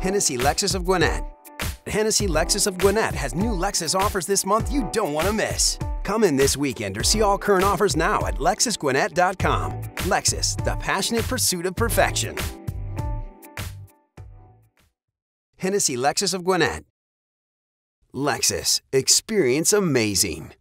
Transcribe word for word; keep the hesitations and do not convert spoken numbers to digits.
Hennessy Lexus of Gwinnett. Hennessy Lexus of Gwinnett has new Lexus offers this month you don't want to miss. Come in this weekend or see all current offers now at Lexus Gwinnett dot com. Lexus, the passionate pursuit of perfection. Hennessy Lexus of Gwinnett. Lexus, experience amazing.